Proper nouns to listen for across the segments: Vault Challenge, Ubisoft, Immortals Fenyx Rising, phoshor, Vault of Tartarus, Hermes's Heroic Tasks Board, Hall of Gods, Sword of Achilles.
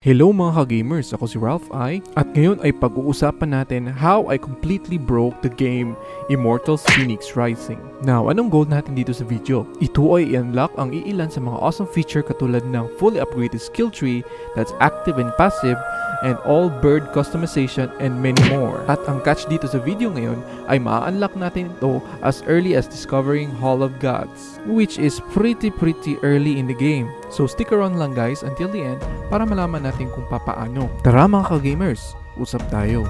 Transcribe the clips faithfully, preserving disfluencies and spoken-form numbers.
Hello mga ka-gamers, ako si Ralph I at ngayon ay pag-uusapan natin how I completely broke the game Immortals Fenyx Rising. Now, anong goal natin dito sa video? Ito ay i-unlock ang iilan sa mga awesome feature katulad ng fully upgraded skill tree that's active and passive and all bird customization and many more. At ang catch dito sa video ngayon ay ma-unlock natin ito as early as discovering Hall of Gods, which is pretty pretty early in the game. So stick around lang guys until the end para malaman natin natin kung papaano. Tara mga ka-gamers, usap tayo.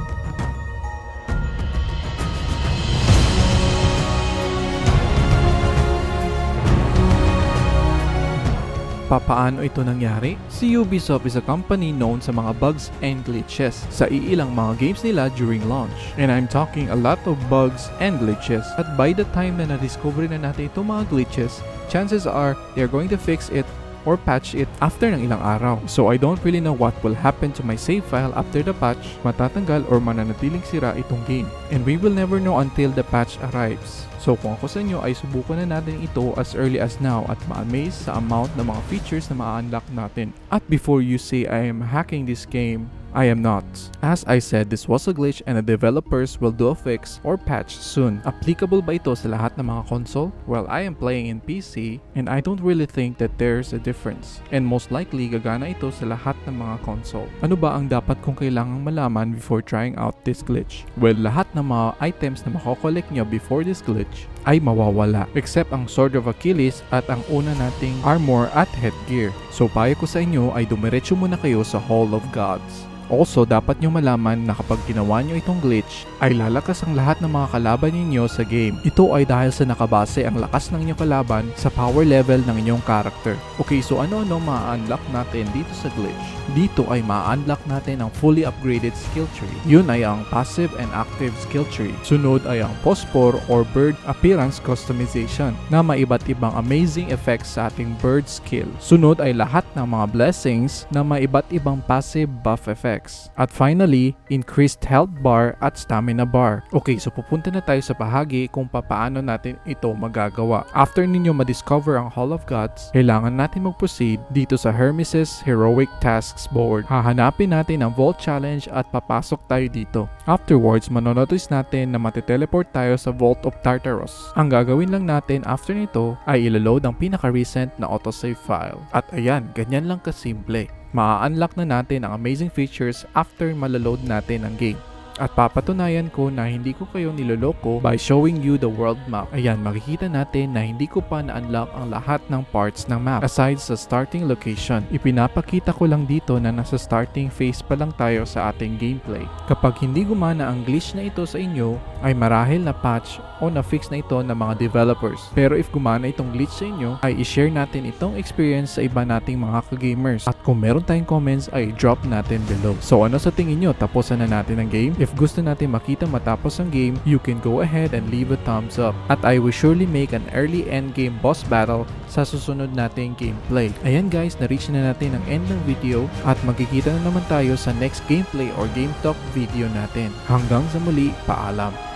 Papaano ito nangyari? Si Ubisoft is a company known sa mga bugs and glitches sa iilang mga games nila during launch. And I'm talking a lot of bugs and glitches. At by the time na na-discover na natin itong mga glitches, chances are they're going to fix it or patch it after ng ilang araw. So I don't really know what will happen to my save file after the patch, matatanggal or mananatiling sira itong game. And we will never know until the patch arrives. So kung ako sa inyo ay subukan na natin ito as early as now at ma-amaze sa amount ng mga features na ma-unlock natin. At before you say I am hacking this game, I am not. As I said, this was a glitch and the developers will do a fix or patch soon. Applicable ba ito sa lahat ng mga console? Well, I am playing in P C and I don't really think that there's a difference. And most likely, gagana ito sa lahat ng mga console. Ano ba ang dapat kong kailangang malaman before trying out this glitch? Well, lahat ng mga items na makokollect nyo before this glitch ay mawawala. Except ang Sword of Achilles at ang una nating armor at headgear. So, payo ko sa inyo ay dumiretso muna kayo sa Hall of Gods. Also, dapat nyo malaman na kapag ginawa nyo itong glitch, ay lalakas ang lahat ng mga kalaban ninyo sa game. Ito ay dahil sa nakabase ang lakas ng inyong kalaban sa power level ng inyong character. Okay, so ano-ano ma-unlock natin dito sa glitch? Dito ay ma-unlock natin ang fully upgraded skill tree. Yun ay ang passive and active skill tree. Sunod ay ang pospor or bird appearance customization na may iba't ibang amazing effects sa ating bird skill. Sunod ay lahat ng mga blessings na may iba't ibang passive buff effects. At finally, increased health bar at stamina bar. Okay, so pupunta na tayo sa bahagi kung papaano natin ito magagawa. After ninyo madiscover ang Hall of Gods, kailangan natin mag-proceed dito sa Hermes's Heroic Tasks Board. Hahanapin natin ang Vault Challenge at papasok tayo dito. Afterwards, manonotice natin na matiteleport tayo sa Vault of Tartarus. Ang gagawin lang natin after nito ay ilaload ang pinaka-recent na autosave file. At ayan, ganyan lang kasimple. Ma-unlock na natin ang amazing features after malaload natin ang game. At papatunayan ko na hindi ko kayo niloloko by showing you the world map. Ayan, makikita natin na hindi ko pa na-unlock ang lahat ng parts ng map aside sa starting location. Ipinapakita ko lang dito na nasa starting phase pa lang tayo sa ating gameplay. Kapag hindi gumana ang glitch na ito sa inyo, ay marahil na patch o na-fix na ito ng mga developers. Pero if gumana itong glitch sa inyo, ay i-share natin itong experience sa iba nating mga ka-gamers. At kung meron tayong comments, ay drop natin below. So ano sa tingin nyo? Tapusan na natin ang game? If If gusto natin makita matapos ang game, you can go ahead and leave a thumbs up. At I will surely make an early end game boss battle sa susunod nating gameplay. Ayan guys, na-reach na natin ang end ng video at magkikita na naman tayo sa next gameplay or game talk video natin. Hanggang sa muli, paalam!